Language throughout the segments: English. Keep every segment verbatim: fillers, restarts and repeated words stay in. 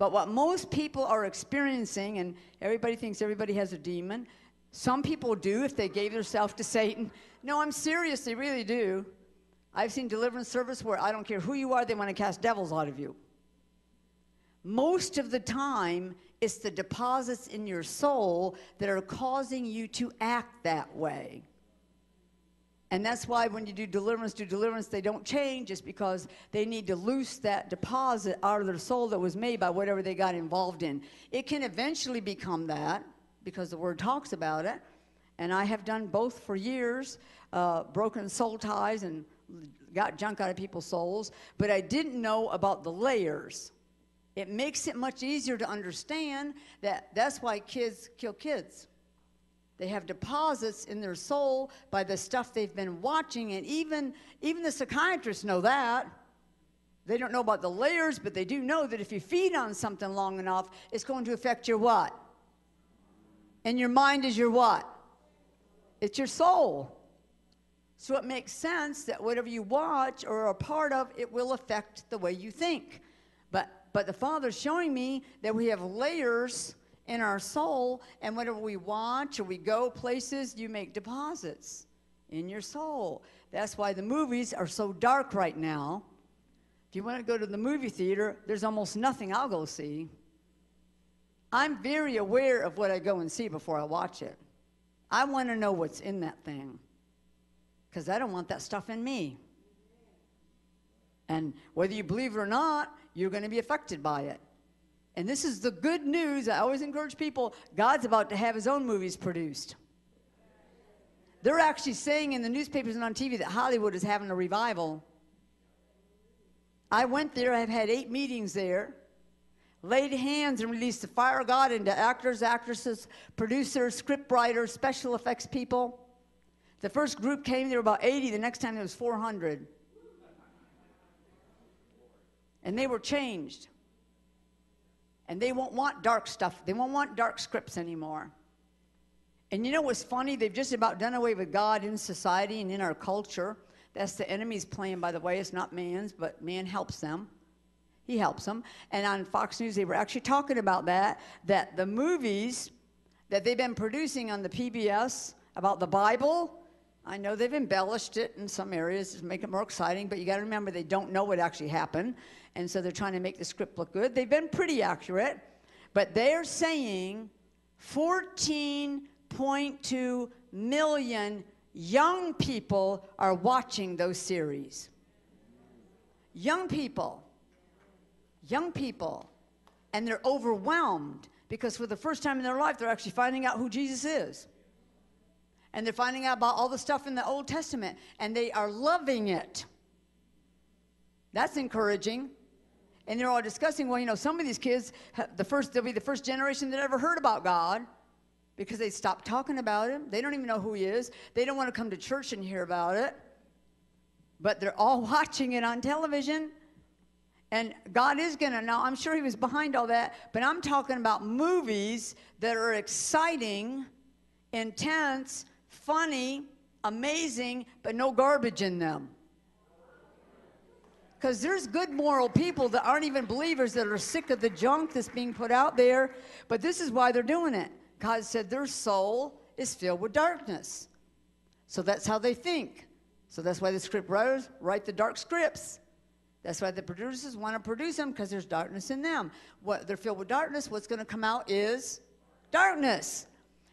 But what most people are experiencing, and everybody thinks everybody has a demon, some people do if they gave themselves to Satan. No, I'm serious, they really do. I've seen deliverance service where I don't care who you are, they want to cast devils out of you. Most of the time, it's the deposits in your soul that are causing you to act that way. And that's why when you do deliverance, do deliverance, they don't change. It's because they need to loose that deposit out of their soul that was made by whatever they got involved in. It can eventually become that, because the Word talks about it. And I have done both for years, uh, broken soul ties and got junk out of people's souls. But I didn't know about the layers. It makes it much easier to understand that that's why kids kill kids. They have deposits in their soul by the stuff they've been watching, and even, even the psychiatrists know that. They don't know about the layers, but they do know that if you feed on something long enough, it's going to affect your what? And your mind is your what? It's your soul. So it makes sense that whatever you watch or are a part of, it will affect the way you think. But, but the Father's showing me that we have layers in our soul, and whenever we watch or we go places, you make deposits in your soul. That's why the movies are so dark right now. If you want to go to the movie theater, there's almost nothing I'll go see. I'm very aware of what I go and see before I watch it. I want to know what's in that thing, because I don't want that stuff in me. And whether you believe it or not, you're going to be affected by it. And this is the good news. I always encourage people, God's about to have his own movies produced. They're actually saying in the newspapers and on T V that Hollywood is having a revival. I went there. I've had eight meetings there. Laid hands and released the fire of God into actors, actresses, producers, scriptwriters, special effects people. The first group came. There were about eighty. The next time there was four hundred. And they were changed. And they won't want dark stuff. They won't want dark scripts anymore. And you know what's funny? They've just about done away with God in society and in our culture. That's the enemy's plan, by the way. It's not man's, but man helps them. He helps them. And on Fox News, they were actually talking about that, that the movies that they've been producing on the P B S about the Bible, I know they've embellished it in some areas to make it more exciting, but you got to remember they don't know what actually happened. And so they're trying to make the script look good. They've been pretty accurate, but they're saying fourteen point two million young people are watching those series. Young people. Young people. And they're overwhelmed because for the first time in their life, they're actually finding out who Jesus is. And they're finding out about all the stuff in the Old Testament, and they are loving it. That's encouraging. And they're all discussing, well, you know, some of these kids, the first, they'll be the first generation that ever heard about God because they stopped talking about him. They don't even know who he is. They don't want to come to church and hear about it. But they're all watching it on television. And God is going to, now I'm sure he was behind all that, but I'm talking about movies that are exciting, intense, funny, amazing, but no garbage in them. Because there's good moral people that aren't even believers that are sick of the junk that's being put out there. But this is why they're doing it. God said their soul is filled with darkness. So that's how they think. So that's why the script writers write the dark scripts. That's why the producers want to produce them, because there's darkness in them. What, they're filled with darkness. What's going to come out is darkness.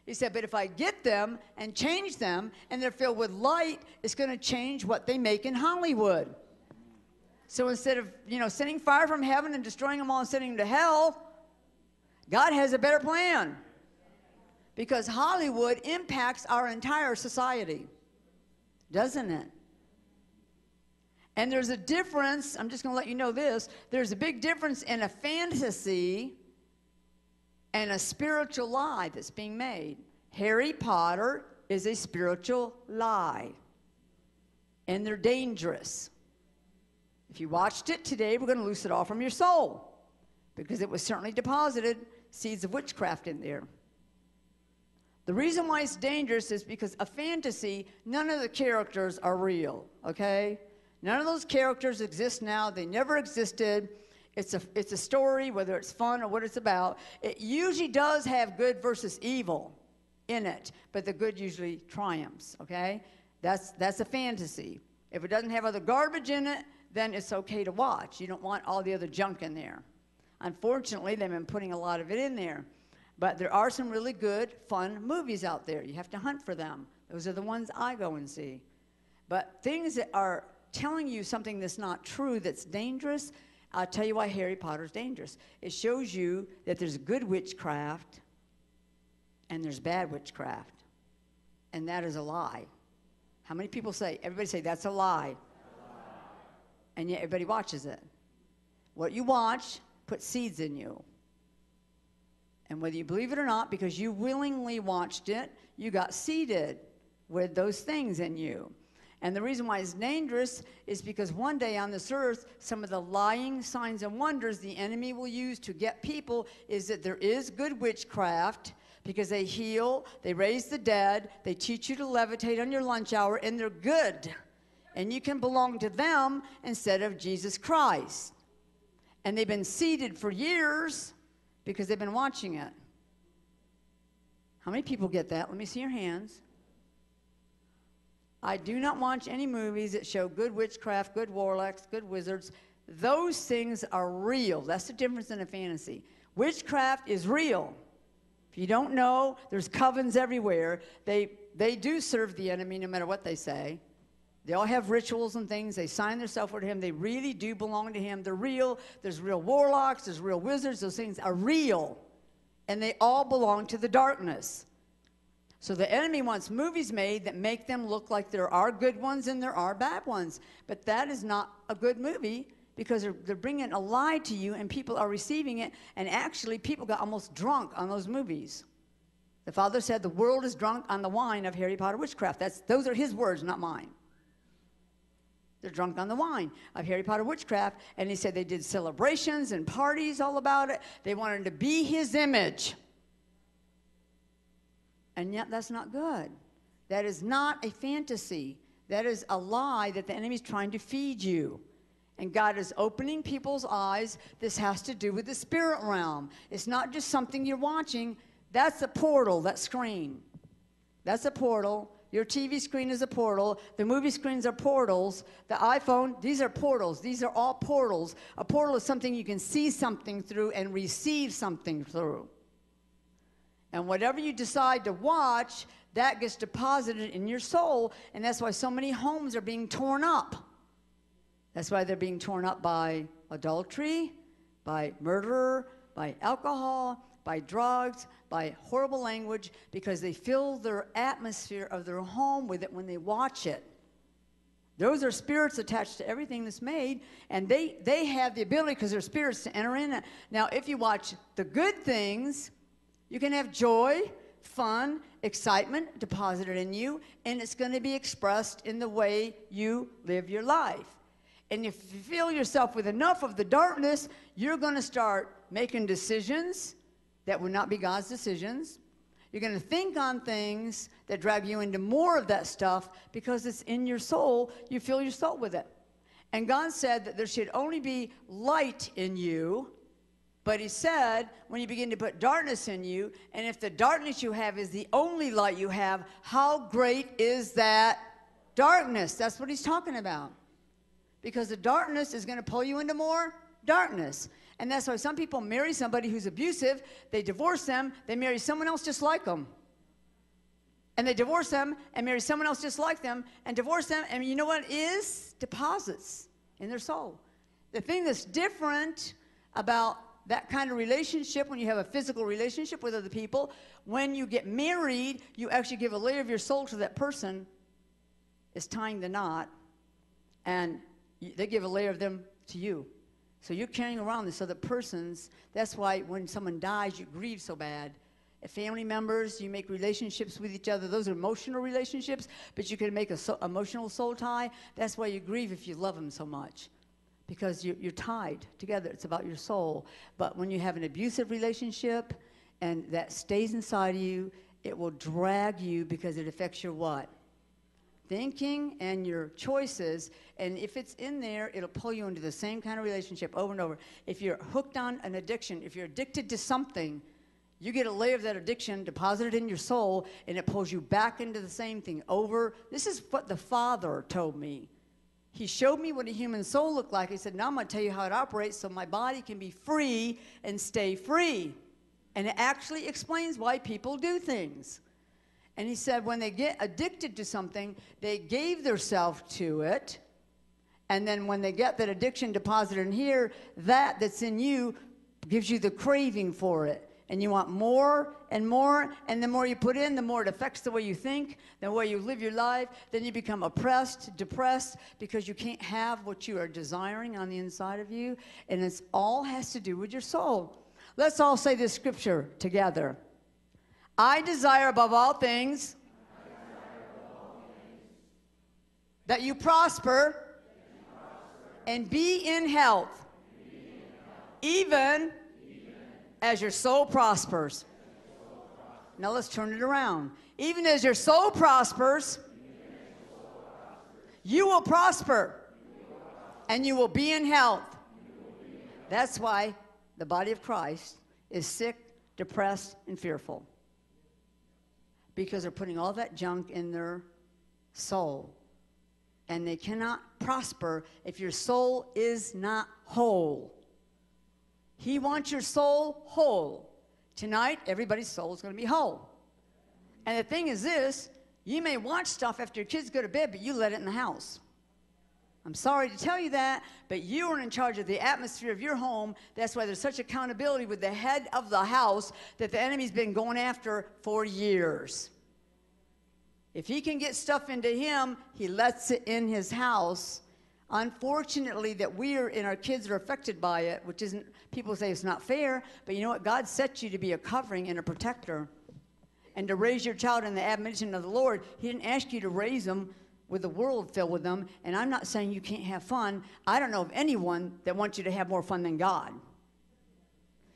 He said, but if I get them and change them and they're filled with light, it's going to change what they make in Hollywood. So instead of, you know, sending fire from heaven and destroying them all and sending them to hell, God has a better plan. Because Hollywood impacts our entire society, doesn't it? And there's a difference, I'm just going to let you know this, there's a big difference in a fantasy and a spiritual lie that's being made. Harry Potter is a spiritual lie. And they're dangerous. If you watched it today, we're going to loose it all from your soul, because it was certainly deposited seeds of witchcraft in there. The reason why it's dangerous is because a fantasy, none of the characters are real, okay? None of those characters exist now. They never existed. It's a, it's a story, whether it's fun or what it's about. It usually does have good versus evil in it, but the good usually triumphs, okay? That's, that's a fantasy. If it doesn't have other garbage in it, then it's okay to watch. You don't want all the other junk in there. Unfortunately, they've been putting a lot of it in there. But there are some really good, fun movies out there. You have to hunt for them. Those are the ones I go and see. But things that are telling you something that's not true, that's dangerous, I'll tell you why Harry Potter's dangerous. It shows you that there's good witchcraft and there's bad witchcraft. And that is a lie. How many people say, everybody say, that's a lie. That's a lie. And yet everybody watches it. What you watch puts seeds in you. And whether you believe it or not, because you willingly watched it, you got seeded with those things in you. And the reason why it's dangerous is because one day on this earth, some of the lying signs and wonders the enemy will use to get people is that there is good witchcraft because they heal, they raise the dead, they teach you to levitate on your lunch hour, and they're good. And you can belong to them instead of Jesus Christ. And they've been seeded for years because they've been watching it. How many people get that? Let me see your hands. I do not watch any movies that show good witchcraft, good warlocks, good wizards. Those things are real. That's the difference in a fantasy. Witchcraft is real. If you don't know, there's covens everywhere. They, they do serve the enemy no matter what they say. They all have rituals and things. They sign themselves over to him. They really do belong to him. They're real. There's real warlocks. There's real wizards. Those things are real. And they all belong to the darkness. So the enemy wants movies made that make them look like there are good ones and there are bad ones. But that is not a good movie because they're, they're bringing a lie to you and people are receiving it. And actually, people got almost drunk on those movies. The Father said, the world is drunk on the wine of Harry Potter witchcraft. That's, those are his words, not mine. They're drunk on the wine of Harry Potter witchcraft. And he said they did celebrations and parties all about it. They wanted to be his image. And yet that's not good. That is not a fantasy. That is a lie that the enemy's trying to feed you. And God is opening people's eyes. This has to do with the spirit realm. It's not just something you're watching. That's a portal, that screen. That's a portal. Your T V screen is a portal. The movie screens are portals. The iPhone, these are portals. These are all portals. A portal is something you can see something through and receive something through. And whatever you decide to watch, that gets deposited in your soul. And that's why so many homes are being torn up. That's why they're being torn up by adultery, by murder, by alcohol, by drugs, by horrible language, because they fill their atmosphere of their home with it when they watch it. Those are spirits attached to everything that's made, and they, they have the ability, because they're spirits, to enter in it. Now, if you watch the good things, you can have joy, fun, excitement deposited in you, and it's going to be expressed in the way you live your life. And if you fill yourself with enough of the darkness, you're going to start making decisions that would not be God's decisions. You're going to think on things that drag you into more of that stuff because it's in your soul. You fill your soul with it. And God said that there should only be light in you. But he said, when you begin to put darkness in you, and if the darkness you have is the only light you have, how great is that darkness? That's what he's talking about. Because the darkness is going to pull you into more darkness. And that's why some people marry somebody who's abusive, they divorce them, they marry someone else just like them. And they divorce them and marry someone else just like them and divorce them. And you know what it is? Deposits in their soul. The thing that's different about that kind of relationship, when you have a physical relationship with other people, when you get married, you actually give a layer of your soul to that person. It's tying the knot, and they give a layer of them to you. So you're carrying around this other person's. That's why when someone dies, you grieve so bad. If family members, you make relationships with each other. Those are emotional relationships, but you can make an so emotional soul tie. That's why you grieve if you love them so much. Because you, you're tied together. It's about your soul. But when you have an abusive relationship and that stays inside of you, it will drag you because it affects your what? thinking and your choices, and if it's in there, it'll pull you into the same kind of relationship over and over. If you're hooked on an addiction, if you're addicted to something, you get a layer of that addiction deposited in your soul, and it pulls you back into the same thing over. This is what the Father told me. He showed me what a human soul looked like. He said, now I'm going to tell you how it operates so my body can be free and stay free. And it actually explains why people do things. And he said when they get addicted to something, they gave themselves to it. And then when they get that addiction deposited in here, that that's in you gives you the craving for it. And you want more and more, and the more you put in, the more it affects the way you think, the way you live your life. Then you become oppressed, depressed, because you can't have what you are desiring on the inside of you. And it all has to do with your soul. Let's all say this scripture together. I desire above all things, I desire above all things that you prosper, that you prosper and be in health, and be in health even, even as your soul prospers. Your soul prospers. Now let's turn it around. Even as your soul prospers, your soul prospers. You will prosper, you will prosper. And, you will and you will be in health. That's why the body of Christ is sick, depressed, and fearful. Because they're putting all that junk in their soul. And they cannot prosper if your soul is not whole. He wants your soul whole. Tonight, everybody's soul is going to be whole. And the thing is this, you may watch stuff after your kids go to bed, but you let it in the house. I'm sorry to tell you that, but you are in charge of the atmosphere of your home. That's why there's such accountability with the head of the house that the enemy's been going after for years. If he can get stuff into him, he lets it in his house. Unfortunately, that we are, and our kids are affected by it, which isn't, people say it's not fair, but you know what? God set you to be a covering and a protector and to raise your child in the admonition of the Lord. He didn't ask you to raise them with the world filled with them, and I'm not saying you can't have fun. I don't know of anyone that wants you to have more fun than God.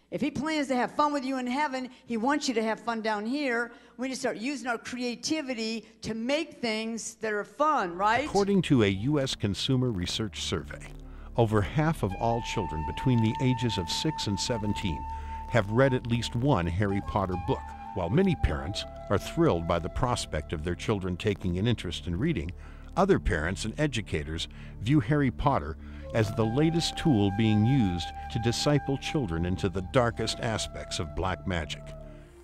If he plans to have fun with you in heaven, he wants you to have fun down here. We need to start using our creativity to make things that are fun, right? According to a U S Consumer Research Survey, over half of all children between the ages of six and seventeen have read at least one Harry Potter book. While many parents are thrilled by the prospect of their children taking an interest in reading, other parents and educators view Harry Potter as the latest tool being used to disciple children into the darkest aspects of black magic.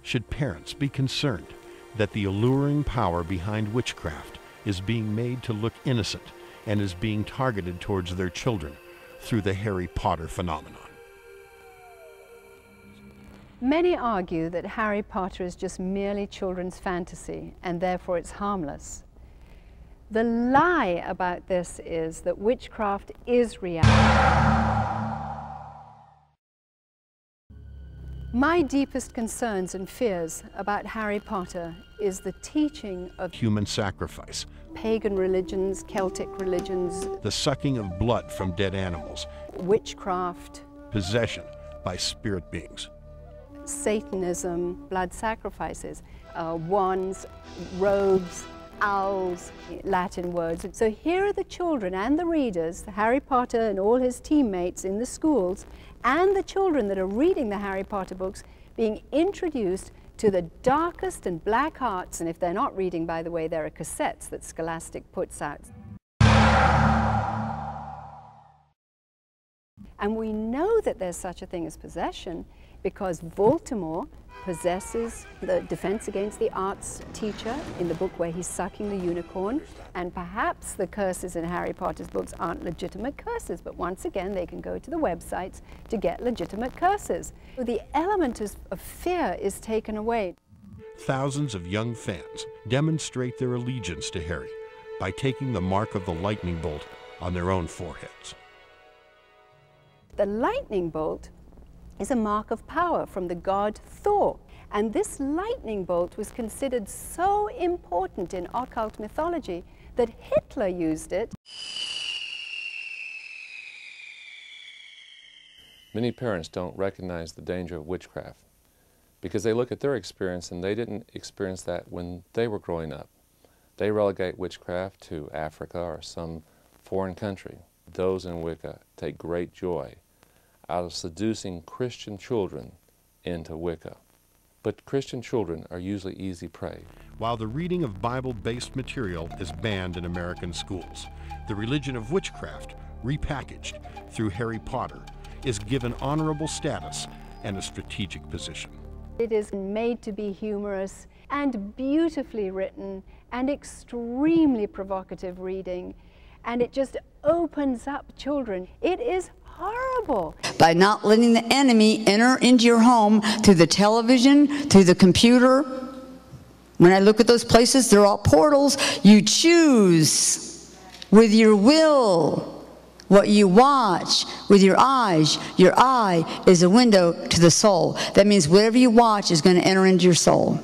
Should parents be concerned that the alluring power behind witchcraft is being made to look innocent and is being targeted towards their children through the Harry Potter phenomenon? Many argue that Harry Potter is just merely children's fantasy and therefore it's harmless. The lie about this is that witchcraft is reality. My deepest concerns and fears about Harry Potter is the teaching of human sacrifice, pagan religions, Celtic religions, the sucking of blood from dead animals, witchcraft, possession by spirit beings, Satanism, blood sacrifices, uh, wands, robes, owls, Latin words. So here are the children and the readers, Harry Potter and all his teammates in the schools, and the children that are reading the Harry Potter books being introduced to the darkest and black arts. And if they're not reading, by the way, there are cassettes that Scholastic puts out. And we know that there's such a thing as possession because Voldemort possesses the Defense Against the Arts teacher in the book where he's sucking the unicorn, and perhaps the curses in Harry Potter's books aren't legitimate curses, but once again they can go to the websites to get legitimate curses. The element of fear is taken away. Thousands of young fans demonstrate their allegiance to Harry by taking the mark of the lightning bolt on their own foreheads. The lightning bolt is a mark of power from the god Thor. And this lightning bolt was considered so important in occult mythology that Hitler used it. Many parents don't recognize the danger of witchcraft because they look at their experience and they didn't experience that when they were growing up. They relegate witchcraft to Africa or some foreign country. Those in Wicca take great joy out of seducing Christian children into Wicca. But Christian children are usually easy prey. While the reading of Bible-based material is banned in American schools, the religion of witchcraft, repackaged through Harry Potter, is given honorable status and a strategic position. It is made to be humorous and beautifully written and extremely provocative reading, and it just opens up children. It is horrible. By not letting the enemy enter into your home through the television, through the computer. When I look at those places, they're all portals. You choose with your will what you watch with your eyes. Your eye is a window to the soul. That means whatever you watch is going to enter into your soul.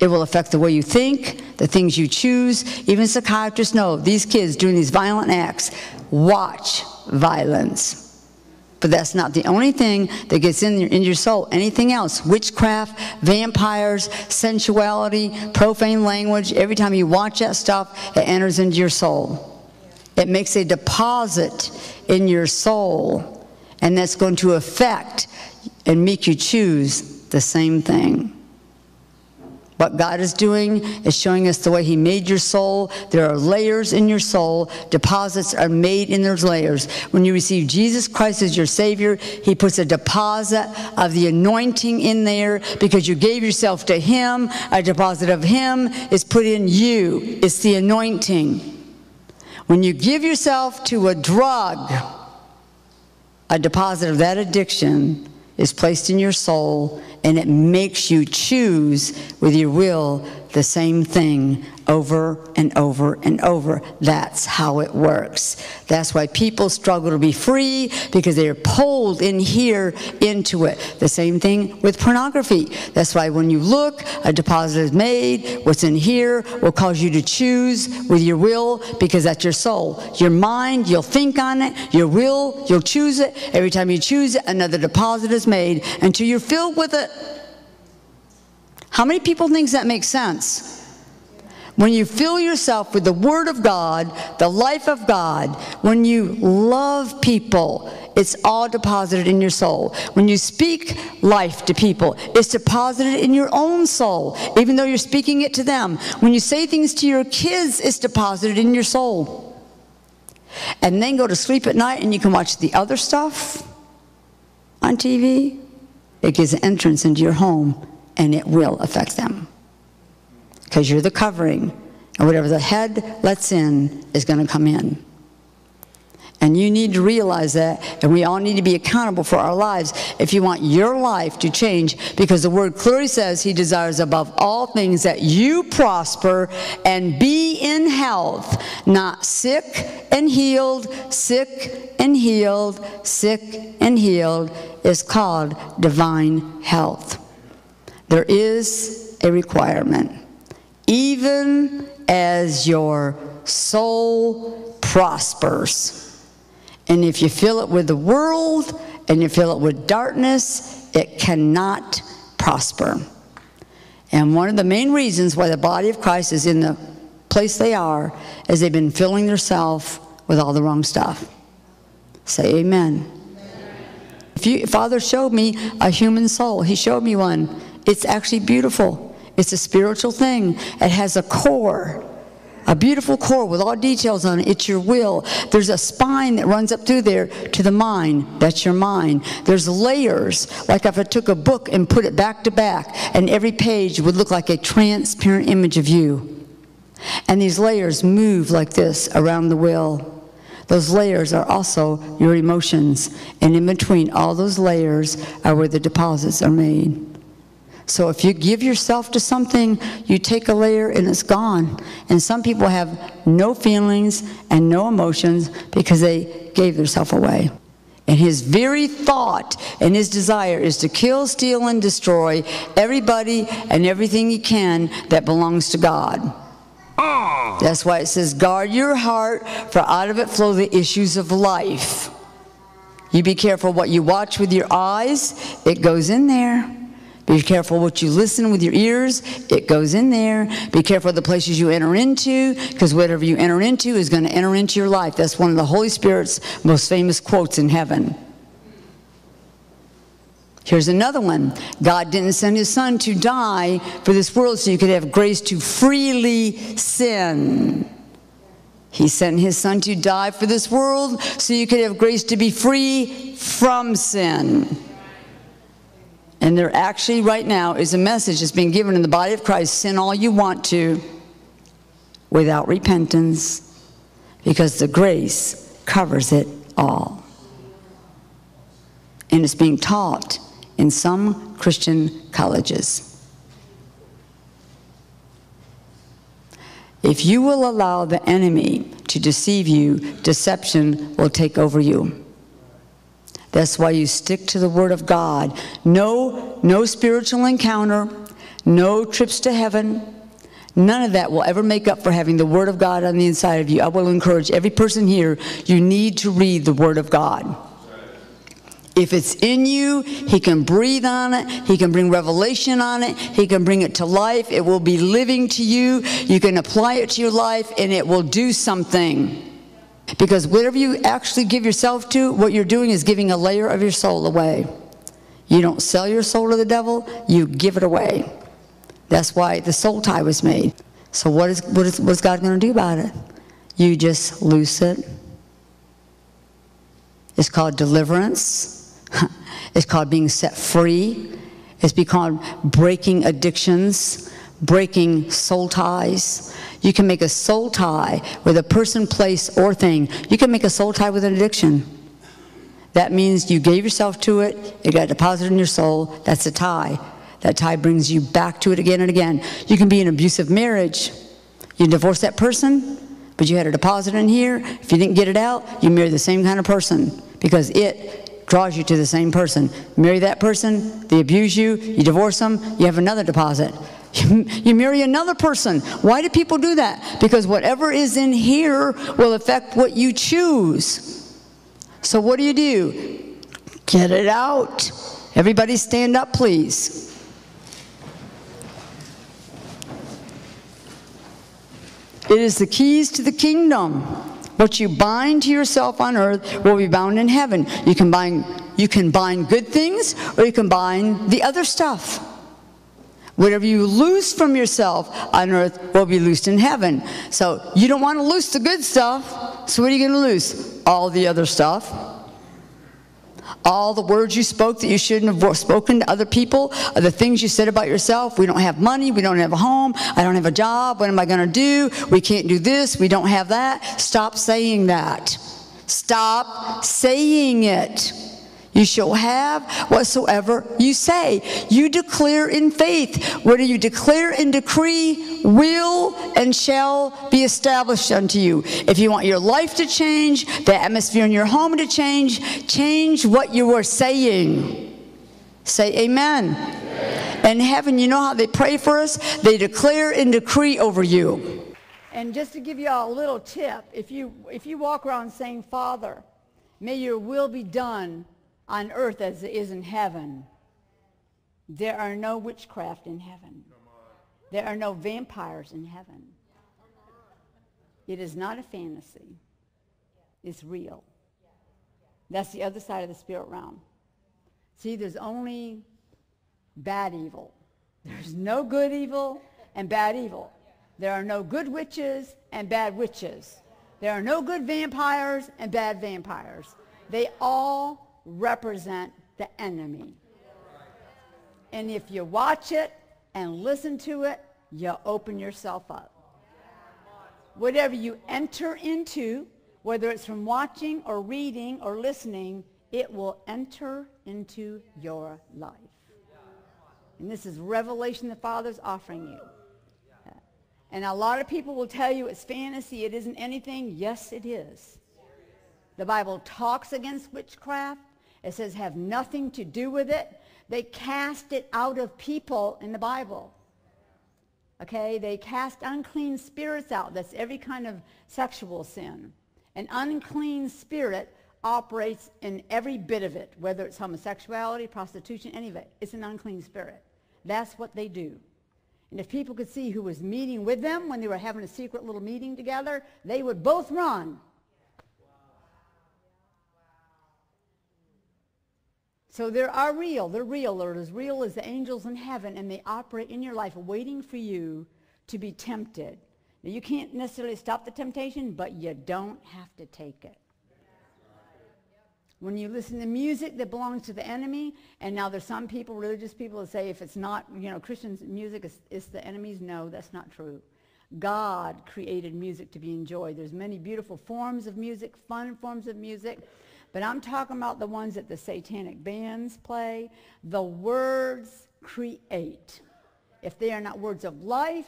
It will affect the way you think, the things you choose. Even psychiatrists know these kids doing these violent acts watch violence. But that's not the only thing that gets in your, in your soul. Anything else, witchcraft, vampires, sensuality, profane language, every time you watch that stuff, it enters into your soul. It makes a deposit in your soul, and that's going to affect and make you choose the same thing. What God is doing is showing us the way He made your soul. There are layers in your soul. Deposits are made in those layers. When you receive Jesus Christ as your Savior, He puts a deposit of the anointing in there because you gave yourself to Him. A deposit of Him is put in you. It's the anointing. When you give yourself to a drug, a deposit of that addiction is placed in your soul, and it makes you choose with your will the same thing over and over and over. That's how it works. That's why people struggle to be free, because they're pulled in here into it. The same thing with pornography. That's why when you look, a deposit is made. What's in here will cause you to choose with your will, because that's your soul. Your mind, you'll think on it. Your will, you'll choose it. Every time you choose it, another deposit is made until you're filled with it. How many people think that makes sense? When you fill yourself with the Word of God, the life of God, when you love people, it's all deposited in your soul. When you speak life to people, it's deposited in your own soul, even though you're speaking it to them. When you say things to your kids, it's deposited in your soul. And then go to sleep at night and you can watch the other stuff on T V. It gives an entrance into your home. And it will affect them, because you're the covering, and whatever the head lets in is going to come in. And you need to realize that, and we all need to be accountable for our lives if you want your life to change, because the Word clearly says He desires above all things that you prosper and be in health, not sick and healed, sick and healed, sick and healed. It's called divine health. There is a requirement. Even as your soul prospers. And if you fill it with the world and you fill it with darkness, it cannot prosper. And one of the main reasons why the body of Christ is in the place they are is they've been filling themselves with all the wrong stuff. Say amen. If you, Father showed me a human soul. He showed me one. It's actually beautiful. It's a spiritual thing. It has a core, a beautiful core with all details on it. It's your will. There's a spine that runs up through there to the mind. That's your mind. There's layers, like if I took a book and put it back to back, and every page would look like a transparent image of you. And these layers move like this around the will. Those layers are also your emotions. And in between all those layers are where the deposits are made. So if you give yourself to something, you take a layer and it's gone. And some people have no feelings and no emotions because they gave themselves away. And his very thought and his desire is to kill, steal, and destroy everybody and everything he can that belongs to God. That's why it says, guard your heart, for out of it flow the issues of life. You be careful what you watch with your eyes. It goes in there. Be careful what you listen with your ears. It goes in there. Be careful of the places you enter into, because whatever you enter into is going to enter into your life. That's one of the Holy Spirit's most famous quotes in heaven. Here's another one. God didn't send his son to die for this world so you could have grace to freely sin. He sent his son to die for this world so you could have grace to be free from sin. And there actually right now is a message that's being given in the body of Christ. Sin all you want to without repentance, because the grace covers it all. And it's being taught in some Christian colleges. If you will allow the enemy to deceive you, deception will take over you. That's why you stick to the Word of God. No, no spiritual encounter, no trips to heaven. None of that will ever make up for having the Word of God on the inside of you. I will encourage every person here, you need to read the Word of God. If it's in you, he can breathe on it. He can bring revelation on it. He can bring it to life. It will be living to you. You can apply it to your life, and it will do something. Because whatever you actually give yourself to, what you're doing is giving a layer of your soul away. You don't sell your soul to the devil. You give it away. That's why the soul tie was made. So what is, what is, what is God going to do about it? You just loose it. It's called deliverance. It's called being set free. It's called breaking addictions, breaking soul ties. You can make a soul tie with a person, place, or thing. You can make a soul tie with an addiction. That means you gave yourself to it, it got deposited in your soul, that's a tie. That tie brings you back to it again and again. You can be in an abusive marriage. You divorce that person, but you had a deposit in here. If you didn't get it out, you marry the same kind of person, because it draws you to the same person. Marry that person, they abuse you, you divorce them, you have another deposit. You, you marry another person. Why do people do that? Because whatever is in here will affect what you choose. So what do you do? Get it out. Everybody stand up, please. It is the keys to the kingdom. What you bind to yourself on earth will be bound in heaven. You can bind, you can bind good things, or you can bind the other stuff. Whatever you loose from yourself on earth will be loosed in heaven. So you don't want to loose the good stuff. So what are you going to loose? All the other stuff. All the words you spoke that you shouldn't have spoken to other people. The things you said about yourself. We don't have money. We don't have a home. I don't have a job. What am I going to do? We can't do this. We don't have that. Stop saying that. Stop saying it. You shall have whatsoever you say. You declare in faith. What do you declare and decree will and shall be established unto you. If you want your life to change, the atmosphere in your home to change, change what you are saying. Say amen. Amen. And heaven, you know how they pray for us? They declare and decree over you. And just to give you all a little tip, if you, if you walk around saying, Father, may your will be done on earth as it is in heaven. There are no witchcraft in heaven. There are no vampires in heaven. It is not a fantasy. It's real. That's the other side of the spirit realm. See, there's only bad evil. There's no good evil and bad evil. There are no good witches and bad witches. There are no good vampires and bad vampires. They all represent the enemy. And if you watch it and listen to it, you open yourself up. Whatever you enter into, whether it's from watching or reading or listening, it will enter into your life. And this is revelation the Father's offering you. And a lot of people will tell you it's fantasy, it isn't anything. Yes, it is. The Bible talks against witchcraft. It says have nothing to do with it. They cast it out of people in the Bible. Okay, they cast unclean spirits out. That's every kind of sexual sin. An unclean spirit operates in every bit of it, whether it's homosexuality, prostitution, any of it. It's an unclean spirit. That's what they do. And if people could see who was meeting with them when they were having a secret little meeting together, they would both run. So they are real. They're real. They're as real as the angels in heaven, and they operate in your life waiting for you to be tempted. Now, you can't necessarily stop the temptation, but you don't have to take it. When you listen to music that belongs to the enemy, and now there's some people, religious people, that say if it's not, you know, Christian music is, is the enemy's. No, that's not true. God created music to be enjoyed. There's many beautiful forms of music, fun forms of music. But I'm talking about the ones that the satanic bands play. The words create. If they are not words of life,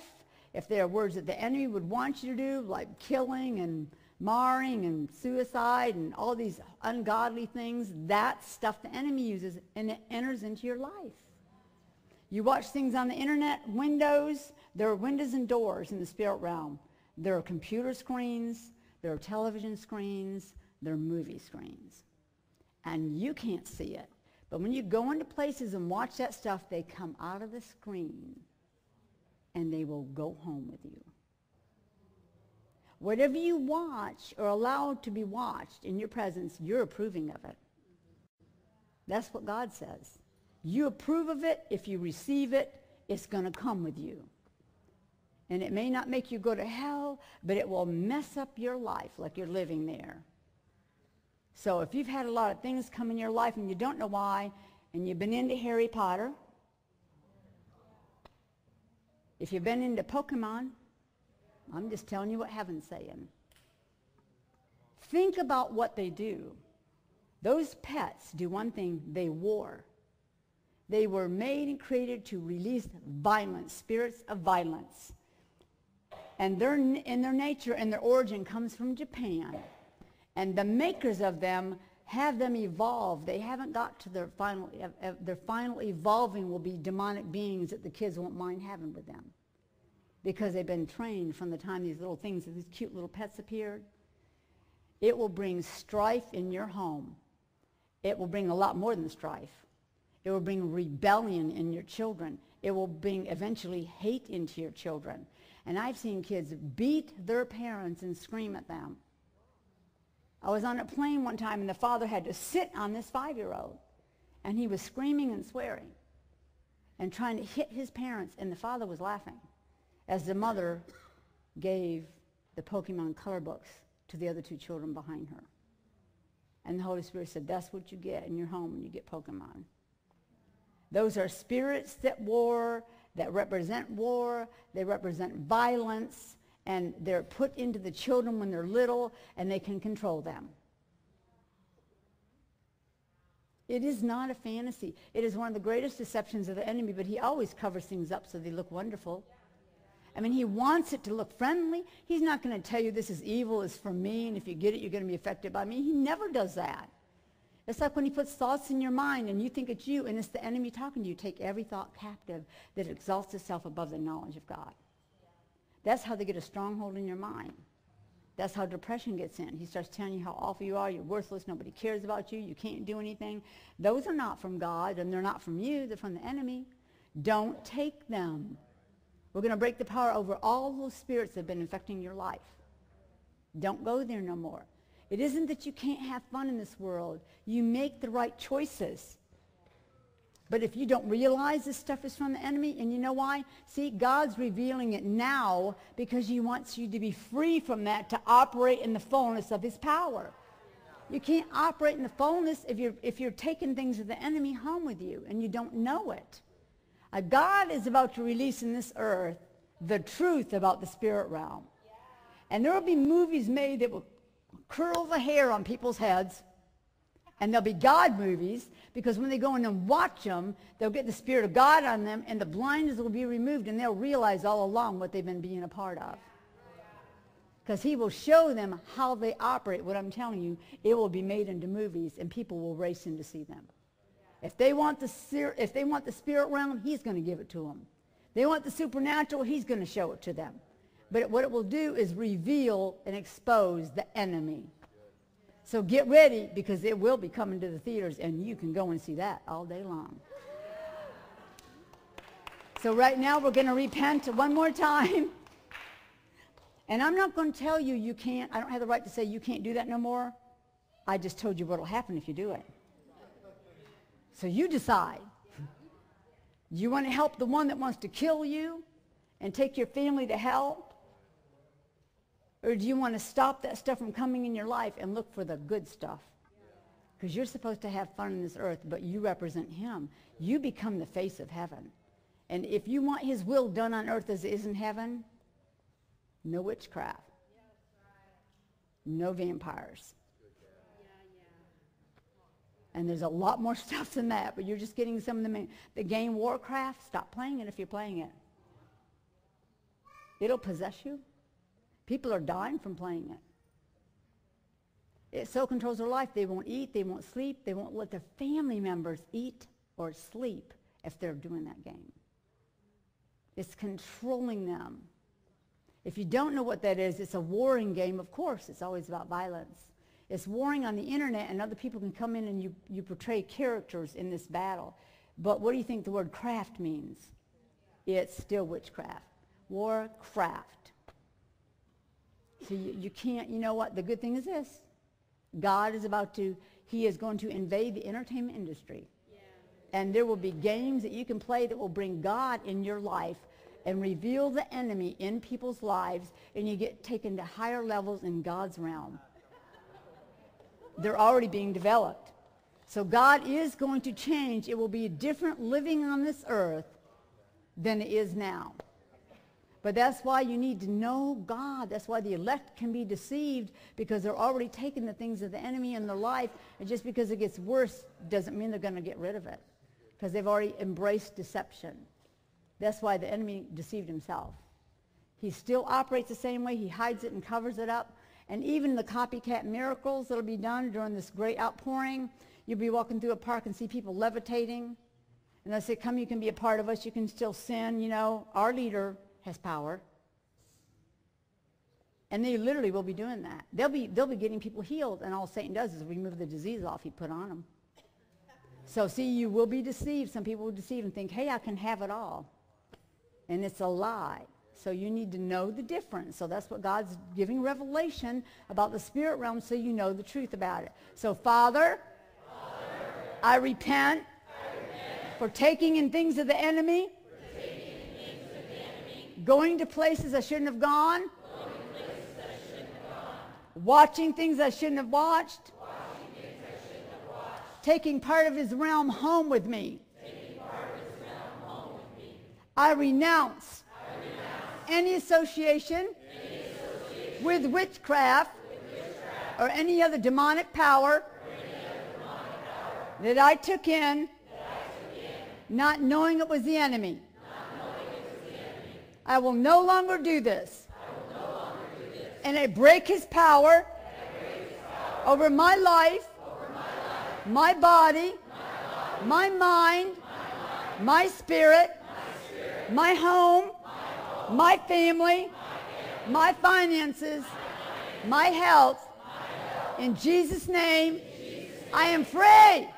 if they are words that the enemy would want you to do, like killing and marring and suicide and all these ungodly things, that's stuff the enemy uses, and it enters into your life. You watch things on the internet, windows. There are windows and doors in the spirit realm. There are computer screens. There are television screens. They're movie screens, and you can't see it. But when you go into places and watch that stuff, they come out of the screen, and they will go home with you. Whatever you watch or allow to be watched in your presence, you're approving of it. That's what God says. You approve of it. If you receive it, it's going to come with you. And it may not make you go to hell, but it will mess up your life like you're living there. So if you've had a lot of things come in your life and you don't know why, and you've been into Harry Potter, if you've been into Pokemon, I'm just telling you what heaven's saying. Think about what they do. Those pets do one thing, they war. They were made and created to release violence, spirits of violence. And their, in their nature and their origin comes from Japan. And the makers of them have them evolve. They haven't got to their final, their final evolving will be demonic beings that the kids won't mind having with them, because they've been trained from the time these little things, these cute little pets appeared. It will bring strife in your home. It will bring a lot more than strife. It will bring rebellion in your children. It will bring eventually hate into your children. And I've seen kids beat their parents and scream at them. I was on a plane one time, and the father had to sit on this five-year-old, and he was screaming and swearing and trying to hit his parents, and the father was laughing as the mother gave the Pokemon color books to the other two children behind her. And the Holy Spirit said, that's what you get in your home when you get Pokemon. Those are spirits that war, that represent war, they represent violence, and they're put into the children when they're little, and they can control them. It is not a fantasy. It is one of the greatest deceptions of the enemy, but he always covers things up so they look wonderful. I mean, he wants it to look friendly. He's not going to tell you this is evil, it's from me, and if you get it, you're going to be affected by me. He never does that. It's like when he puts thoughts in your mind, and you think it's you, and it's the enemy talking to you. Take every thought captive that exalts itself above the knowledge of God. That's how they get a stronghold in your mind. That's how depression gets in. He starts telling you how awful you are, you're worthless, nobody cares about you, you can't do anything. Those are not from God, and they're not from you, they're from the enemy. Don't take them. We're going to break the power over all those spirits that have been infecting your life. Don't go there no more. It isn't that you can't have fun in this world. You make the right choices. But if you don't realize this stuff is from the enemy, and you know why? See, God's revealing it now because he wants you to be free from that to operate in the fullness of his power. You can't operate in the fullness if you're, if you're taking things of the enemy home with you and you don't know it. A God is about to release in this earth the truth about the spirit realm. And there will be movies made that will curl the hair on people's heads. And they'll be God movies, because when they go in and watch them, they'll get the Spirit of God on them, and the blindness will be removed, and they'll realize all along what they've been being a part of. Because he will show them how they operate. What I'm telling you, it will be made into movies, and people will race in to see them. If they want the, if they want the spirit realm, he's going to give it to them. They want the supernatural, he's going to show it to them. But what it will do is reveal and expose the enemy. So get ready, because it will be coming to the theaters, and you can go and see that all day long. So right now we're going to repent one more time. And I'm not going to tell you you can't. I don't have the right to say you can't do that no more. I just told you what will happen if you do it. So you decide. You want to help the one that wants to kill you and take your family to hell? Or do you want to stop that stuff from coming in your life and look for the good stuff? Because you're supposed to have fun on this earth, but you represent him. You become the face of heaven. And if you want his will done on earth as it is in heaven, no witchcraft, no vampires. And there's a lot more stuff than that, but you're just getting some of the main. The game Warcraft, stop playing it if you're playing it. It'll possess you. People are dying from playing it. It so controls their life. They won't eat, they won't sleep, they won't let their family members eat or sleep if they're doing that game. It's controlling them. If you don't know what that is, it's a warring game, of course. It's always about violence. It's warring on the internet, and other people can come in and you, you portray characters in this battle. But what do you think the word craft means? It's still witchcraft. Warcraft. So you, you can't, you know what? The good thing is this. God is about to, he is going to invade the entertainment industry. Yeah. And there will be games that you can play that will bring God in your life and reveal the enemy in people's lives, and you get taken to higher levels in God's realm. They're already being developed. So God is going to change. It will be different living on this earth than it is now. But that's why you need to know God. That's why the elect can be deceived, because they're already taking the things of the enemy in their life, and just because it gets worse doesn't mean they're going to get rid of it, because they've already embraced deception. That's why the enemy deceived himself. He still operates the same way. He hides it and covers it up. And even the copycat miracles that will be done during this great outpouring, you'll be walking through a park and see people levitating. And they'll say, come, you can be a part of us. You can still sin. You know, our leader has power. And they literally will be doing that. They'll be, they'll be getting people healed. And all Satan does is remove the disease off he put on them. So see, you will be deceived. Some people will deceive and think, hey, I can have it all. And it's a lie. So you need to know the difference. So that's what God's giving revelation about the spirit realm, so you know the truth about it. So Father, Father I, repent I repent for taking in things of the enemy, for taking in things of the enemy, going to places I shouldn't have gone, going to places I shouldn't have gone, watching things I shouldn't have watched, watching things I shouldn't have watched, taking part of his realm home with me. Taking part of his realm home with me. I renounce any association, any association with witchcraft, with witchcraft or any other demonic power, any other demonic power that I took in, I took in not, knowing not knowing it was the enemy. I will no longer do this. I no longer do this. And I break his power, break his power over, my life, over my life, my body, my, body, my mind, my, mind, my, spirit, my spirit, my home, my family, my, family, my, finances, my finances, my health. My health. In Jesus' name, in Jesus' name, I am free.